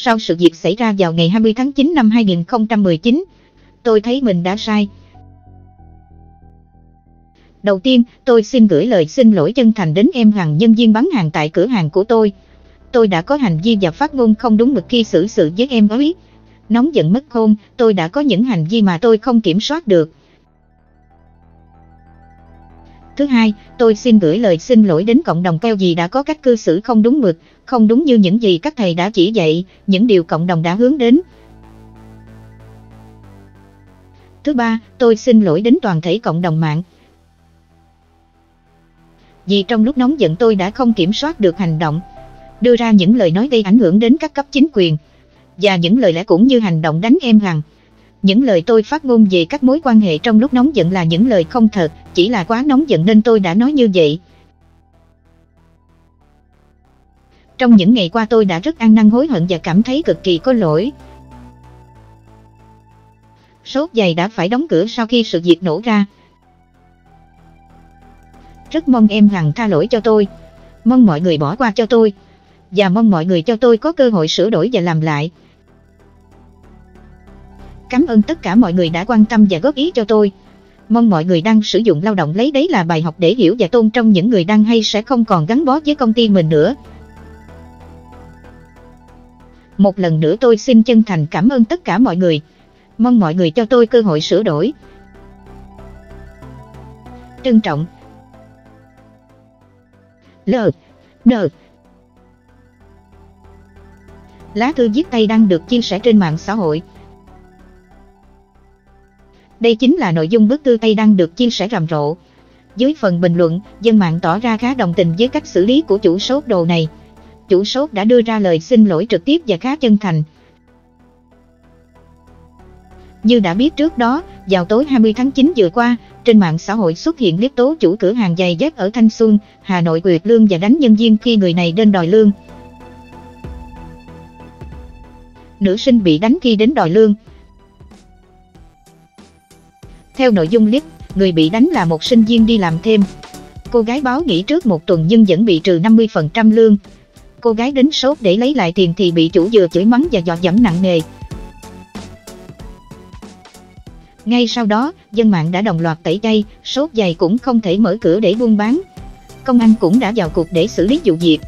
Sau sự việc xảy ra vào ngày 20 tháng 9 năm 2019, tôi thấy mình đã sai. Đầu tiên, tôi xin gửi lời xin lỗi chân thành đến em hàng nhân viên bán hàng tại cửa hàng của tôi. Tôi đã có hành vi và phát ngôn không đúng mực khi xử sự với em ấy. Nóng giận mất khôn, tôi đã có những hành vi mà tôi không kiểm soát được. Thứ hai, tôi xin gửi lời xin lỗi đến cộng đồng Peo vì đã có cách cư xử không đúng mực, không đúng như những gì các thầy đã chỉ dạy, những điều cộng đồng đã hướng đến. Thứ ba, tôi xin lỗi đến toàn thể cộng đồng mạng. Vì trong lúc nóng giận tôi đã không kiểm soát được hành động, đưa ra những lời nói gây ảnh hưởng đến các cấp chính quyền, và những lời lẽ cũng như hành động đánh em rằng. Những lời tôi phát ngôn về các mối quan hệ trong lúc nóng giận là những lời không thật, chỉ là quá nóng giận nên tôi đã nói như vậy. Trong những ngày qua tôi đã rất ăn năn hối hận và cảm thấy cực kỳ có lỗi. Shop giày đã phải đóng cửa sau khi sự việc nổ ra. Rất mong em rằng tha lỗi cho tôi, mong mọi người bỏ qua cho tôi, và mong mọi người cho tôi có cơ hội sửa đổi và làm lại. Cảm ơn tất cả mọi người đã quan tâm và góp ý cho tôi. Mong mọi người đang sử dụng lao động lấy đấy là bài học để hiểu và tôn trọng những người đang hay sẽ không còn gắn bó với công ty mình nữa. Một lần nữa tôi xin chân thành cảm ơn tất cả mọi người. Mong mọi người cho tôi cơ hội sửa đổi. Trân trọng L.N. Lá thư viết tay đang được chia sẻ trên mạng xã hội. Đây chính là nội dung bức thư tay đang được chia sẻ rầm rộ. Dưới phần bình luận, dân mạng tỏ ra khá đồng tình với cách xử lý của chủ shop đồ này. Chủ shop đã đưa ra lời xin lỗi trực tiếp và khá chân thành. Như đã biết trước đó, vào tối 20 tháng 9 vừa qua, trên mạng xã hội xuất hiện clip tố chủ cửa hàng giày dép ở Thanh Xuân, Hà Nội quyệt lương và đánh nhân viên khi người này đến đòi lương. Nữ sinh bị đánh khi đến đòi lương. Theo nội dung clip, người bị đánh là một sinh viên đi làm thêm. Cô gái báo nghỉ trước một tuần nhưng vẫn bị trừ 50% lương. Cô gái đến shop để lấy lại tiền thì bị chủ vừa chửi mắng và dọa dẫm nặng nề. Ngay sau đó, dân mạng đã đồng loạt tẩy chay, shop giày cũng không thể mở cửa để buôn bán. Công an cũng đã vào cuộc để xử lý vụ việc.